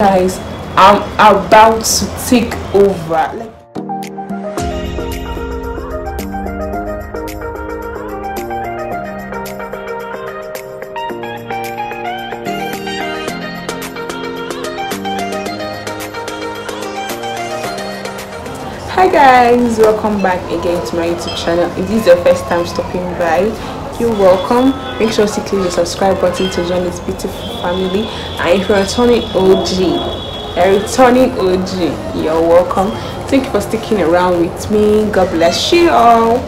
Guys, I'm about to take over. Hi guys, welcome back again to my YouTube channel. If this is your first time stopping by, you're welcome. Make sure to click the subscribe button to join this beautiful family. And if you're a returning OG, you're welcome. Thank you for sticking around with me. God bless you all.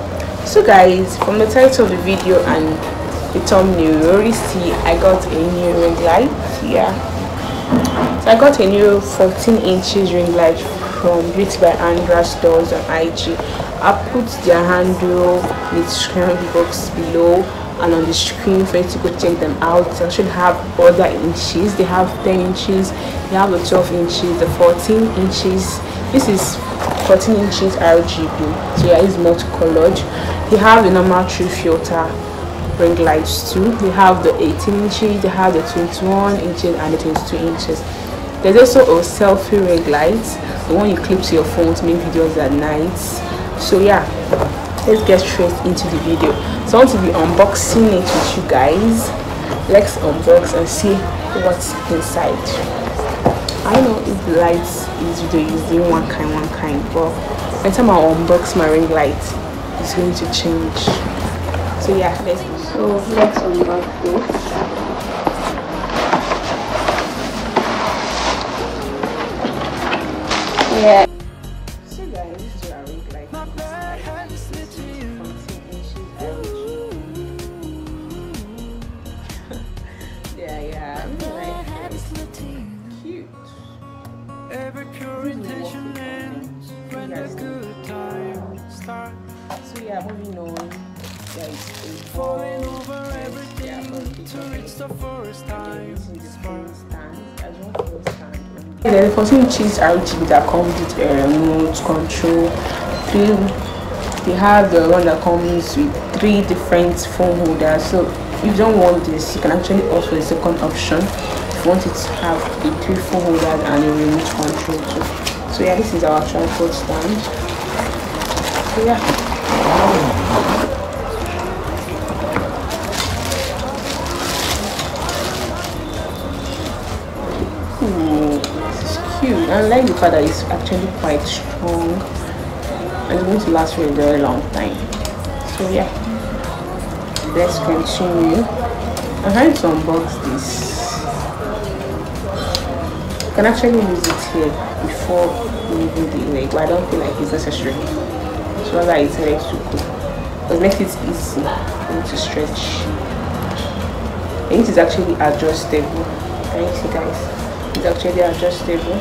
So guys, from the title of the video and the thumbnail, you already see I got a new ring light. Yeah, so I got a new 14 inches ring light from Beauty by Andra's Stores on IG. I'll put their handle in the description box below and on the screen for you to go check them out. I should have other inches. They have 10 inches, they have the 12 inches, the 14 inches. This is 14 inches RGB, so yeah, it's multicolored. They have the normal 3 filter ring lights too. They have the 18 inches, they have the 21 inches, and the 22 inches. There's also a selfie ring light, the one you clip to your phone to make videos at night. So yeah, let's get straight into the video. So I want to be unboxing it with you guys. Let's unbox and see what's inside. I know if the light is using one kind, but by the time I unbox my ring light, it's going to change. So yeah, let's unbox this. Yeah. So yeah, moving on. Falling over everything to reach the first time. The 14 inches RGB that comes with a remote control. They have the one that comes with 3 different phone holders. So if you don't want this, you can actually opt for the second option. If you want it to have the 3 phone holders and a remote control too. So yeah, this is our tripod stand. Yeah. Ooh, this is cute. I like the fact that it's actually quite strong and it's going to last for a very long time. So yeah, let's continue. I'm trying to unbox this. You can actually use it here before moving the leg, but I don't feel like it's necessary. So that it's ready to cook, but makes it easy to stretch. And it is actually adjustable. Can you see, guys? It's actually adjustable.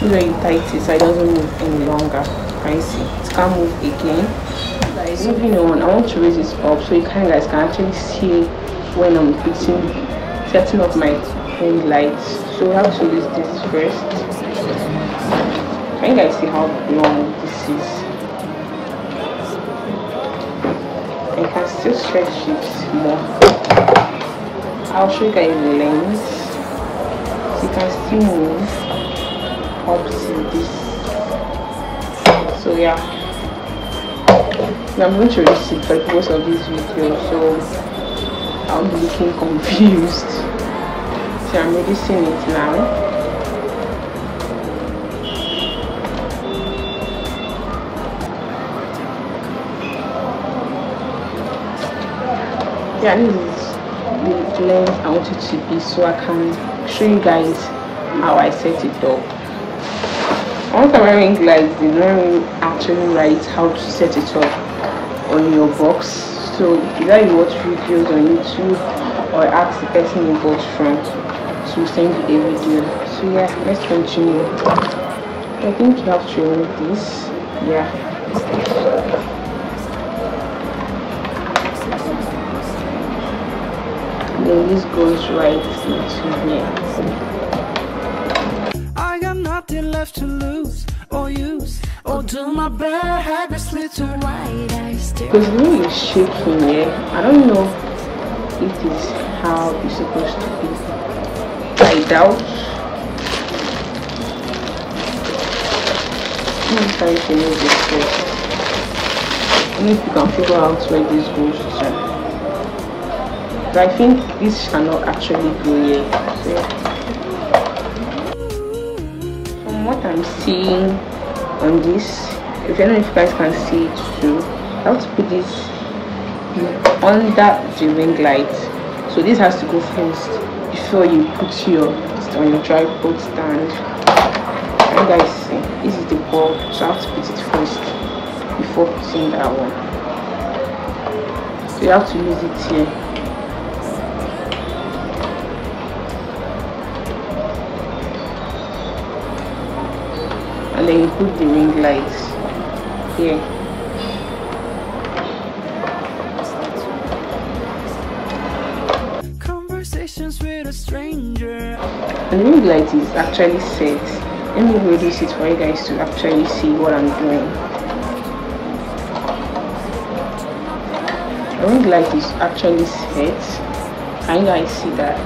You know, you tight it so it doesn't move any longer. Can you see? It can't move again. Guys, moving on, I want to raise this up so you guys can actually see when I'm setting up my ring lights. So we have to use this first. Can you guys see how long this is? I can still stretch it more. I'll show you guys the lens. So you can still move up to this. So yeah, I'm going to reach it for the purpose of this video, so I'll be looking confused. I'm reducing it now. Yeah, this is the length I want it to be, so I can show you guys how I set it up. Once I'm wearing glides, they don't actually write how to set it up on your box. So either you watch videos on YouTube or ask the person you bought from to send you a video. So yeah, let's continue. I think you have to remove this. Yeah. Then this goes right into here. I got nothing left to lose or use or do my bad habits little right. Because when you're shaking, yeah, I don't know it is how it's supposed to be. I doubt. I'm trying to know this first. I mean, if you can figure out where this goes to. But I think this cannot actually go here. So, from what I'm seeing on this, if I don't know if you guys can see it too, I have to put this under the ring light. So this has to go first before you put your on your tripod stand. You guys see, this is the bulb, so I have to put it first before putting that one. So you have to use it here. And then you put the ring lights here. Conversations with a stranger. The ring light is actually set. Let me reduce it for you guys to actually see what I'm doing. The ring light is actually set. Can you guys see that?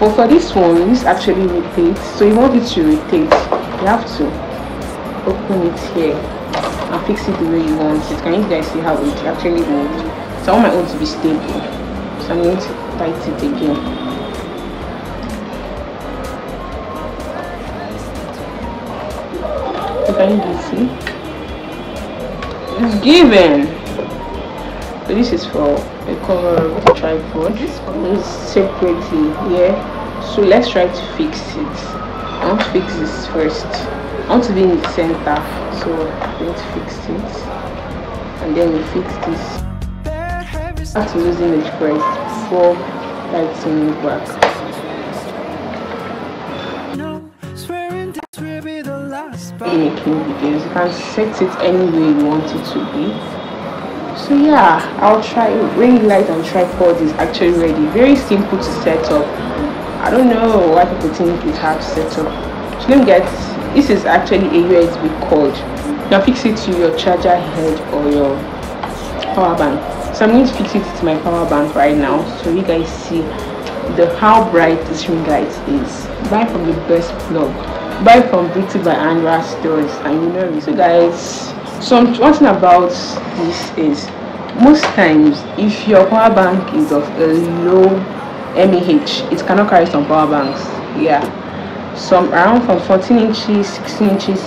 But for this one, this actually rotates. So you want it to rotate, you have to open it here and fix it the way you want it. Can you guys see how it actually moves? So I want my own to be stable, so I'm going to tight it again. So can you see? It's given. So this is for the cover of the tripod. This one is separately here. So let's try to fix it. I want to fix this first. I want to be in the center, so let's fix it, and then we fix this. After using the press, four lights in the back. Making videos, you can set it any way you want it to be. So yeah, I'll try. Ring light and tripod is actually ready. Very simple to set up. I don't know why people think it have set up. So let me get. This is actually a USB cord. Now fix it to your charger head or your power bank. So I'm going to fix it to my power bank right now, so you guys see how bright this ring light is. Buy from the best blog. Buy from Beauty by Andra's Stores, and you know it. So guys, so one thing about this is most times if your power bank is of a low mAh, it cannot carry some power banks. Yeah. Some around from 14 inches, 16 inches,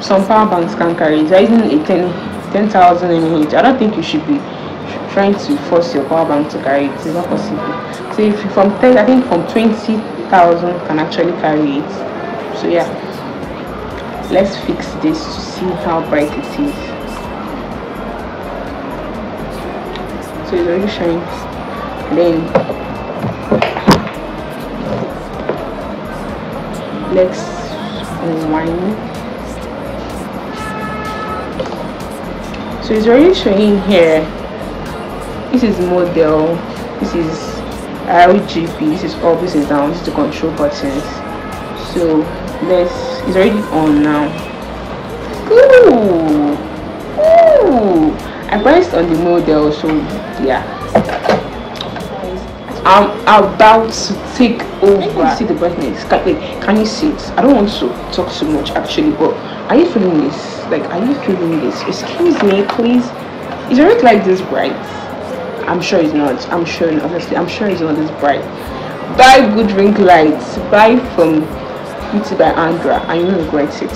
some power banks can carry. If you're using a 10,000 mAh, I don't think you should be trying to force your power bank to carry it. It's not possible. So if from 10, I think from 20,000 can actually carry it. So yeah, let's fix this to see how bright it is. So it's already showing. Then let's unwind. So it's already showing here. This is model, this is RGB, this is up, this is down, this is the control buttons. So let's, it's already on now. Ooh, ooh. I pressed on the model, so yeah. I'm about to take over. Can you see the brightness? Can you see it? I don't want to talk too much actually, but are you feeling this? Like, are you feeling this? Excuse me, please. Is it like this bright? I'm sure it's not. I'm sure, honestly, I'm sure it's not this bright. Buy good ring lights. Buy from Beauty by Andra. I don't regret it.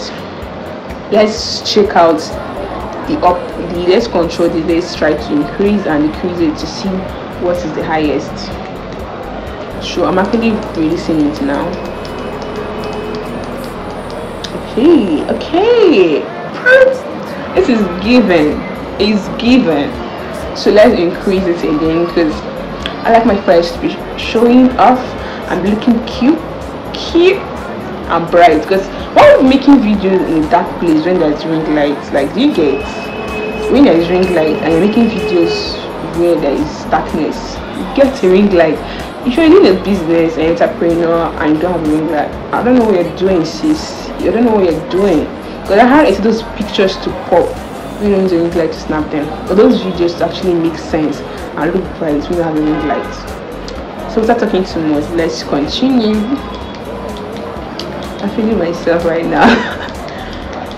Let's check out the up. Let's control the. Let's try to increase and decrease it to see what is the highest. So I'm actually releasing it now. Okay, okay. This is given. It's given. So let's increase it again because I like my flash to be showing off and looking cute and bright. Because why are we making videos in a dark place when there's ring lights? Like, do you get when there's ring light and you're making videos where there is darkness? You get a ring light. If you're in a business, an entrepreneur, and you don't have a ring light, I don't know what you're doing, sis. You don't know what you're doing. Because I had those pictures to pop. You don't need a ring light to snap them. But those videos to actually make sense and look for it without having light. So without talking too much, let's continue. I'm feeling myself right now.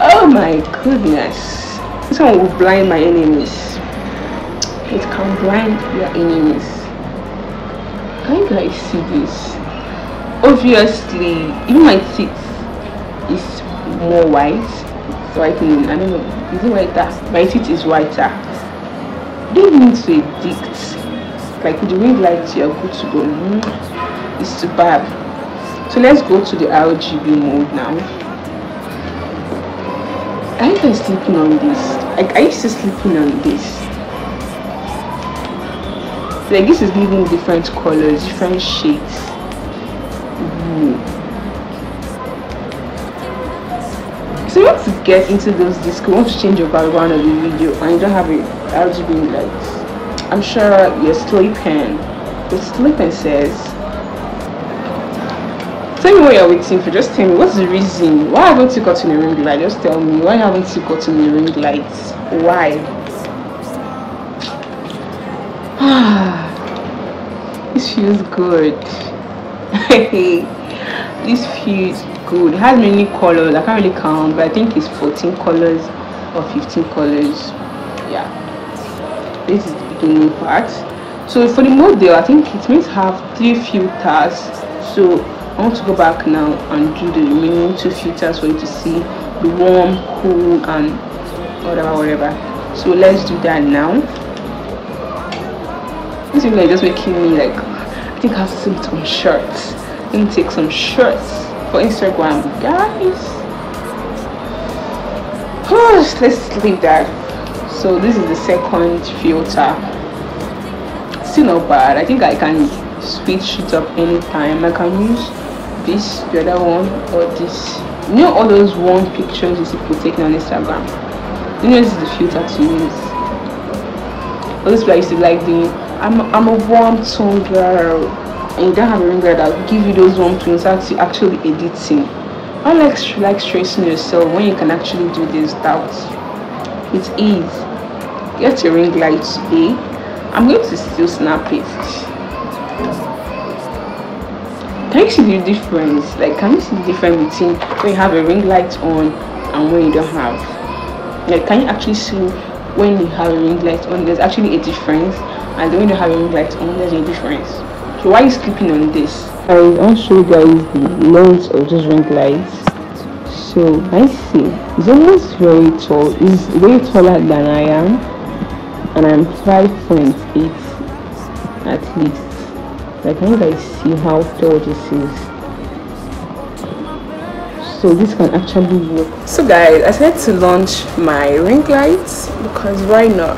Oh my goodness. This one will blind my enemies. It can blind your enemies. Can you guys see this? Obviously, even my teeth is more white. It's whitening. I don't know. Is it whiter? My teeth is whiter. Don't need to addict. Like the ring light, you're good to go. It's too bad. So let's go to the RGB mode now. Are you guys sleeping on this? Like, I used to sleeping on this. Like, this is giving different colors, different shades. So you want to get into those discs, you want to change your background of the video and you don't have it RGB lights. I'm sure you're sleeping. You're sleeping, says. Tell me what you're waiting for. Just tell me, what's the reason? Why haven't you gotten a ring light? Just tell me, why haven't you gotten a ring light? Why? This feels good. This feels good. It has many colors. I can't really count, but I think it's 14 colors or 15 colors. Yeah, this is the beginning part. So for the model, I think it means have 3 filters. So I want to go back now and do the remaining 2 filters for you to see the warm, cool, and whatever. So let's do that now. This is like just making me like. I think I have to take some shirts. Let me take some shirts for Instagram, guys. Oh, let's leave that. So this is the second filter. Still not bad. I think I can speed shoot up anytime. I can use this, the other one, or this. You know all those warm pictures you see people taking on Instagram. You know this is the filter to use. All these people I used to like doing. I'm a warm tone girl, and you don't have a ring light that will give you those warm tones that you actually editing. I like stressing yourself when you can actually do this without. It is. Get your ring light today. I'm going to still snap it. Can you see the difference? Like, can you see the difference between when you have a ring light on and when you don't have? Like, can you actually see when you have a ring light on? There's actually a difference. And then when you have a ring light on, there's no difference. So why are you sleeping on this? I want to show you guys the length of this ring light. So I see it's almost very tall. It's way taller than I am, and I'm 5.8 at least. Like, can you guys see how tall this is? So this can actually work. So guys, I said to launch my ring lights because why not?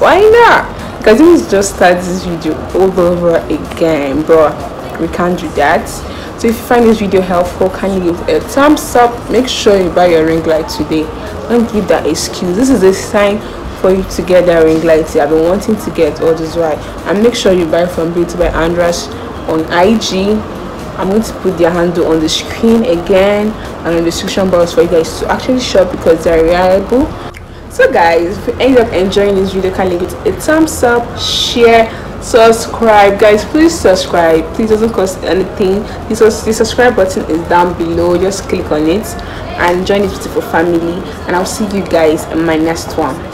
Why not? Because let me just start this video all over again, bro. We can't do that. So if you find this video helpful, kindly give a thumbs up. Make sure you buy your ring light today. Don't give that excuse. This is a sign for you to get that ring light. I've been wanting to get all this right. And make sure you buy from Beauty by Andra's on IG. I'm going to put their handle on the screen again and on the description box for you guys to actually shop because they're reliable. So guys, if you end up enjoying this video, kindly give it a thumbs up, share, subscribe. Guys, please subscribe. Please, doesn't cost anything. The subscribe button is down below. Just click on it and join this beautiful family. And I'll see you guys in my next one.